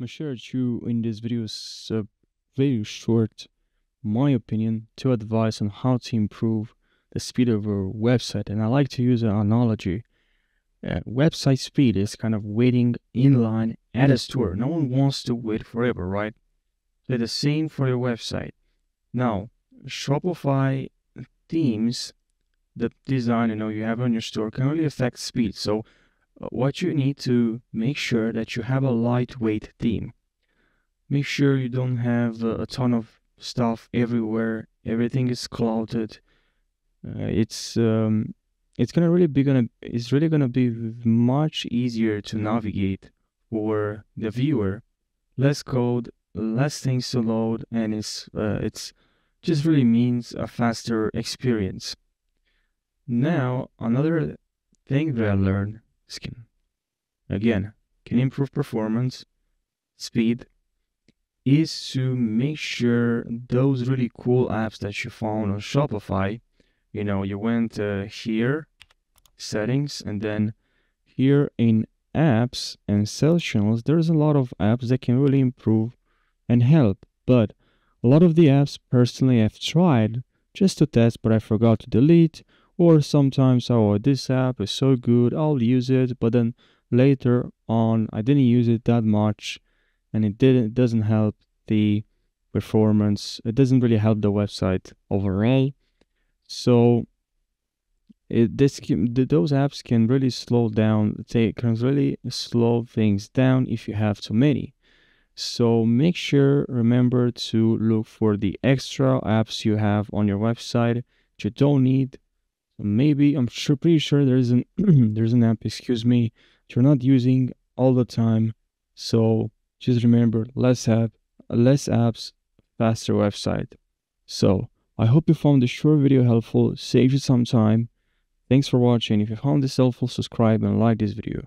I'm share you in this video is very short, my opinion, two advice on how to improve the speed of your website. And I like to use an analogy. Website speed is kind of waiting in line at a store. No one wants to wait forever, right? They're the same for your website. Now, Shopify themes the design you have on your store can really affect speed. So what you need to make sure that you have a lightweight theme. Make sure you don't have a ton of stuff everywhere. Everything is clouded. It's really gonna be much easier to navigate for the viewer. Less code, less things to load, and it's just really means a faster experience. Now another thing that I learned. Can improve performance, speed, is to make sure those really cool apps that you found on Shopify, you went here, settings, and then here in apps and sales channels, there's a lot of apps that can really improve and help. But a lot of the apps personally I've tried just to test, but I forgot to delete. Or sometimes, this app is so good, I'll use it, but then later on, I didn't use it that much, and it doesn't help the performance. It doesn't really help the website overall. So those apps can really slow down. They can really slow things down if you have too many. So make sure, remember to look for the extra apps you have on your website that you don't need. Maybe I'm pretty sure there's an app, you're not using all the time. So just remember, less apps, faster website. So I hope you found this short video helpful, saved you some time. Thanks for watching. If you found this helpful, subscribe and like this video.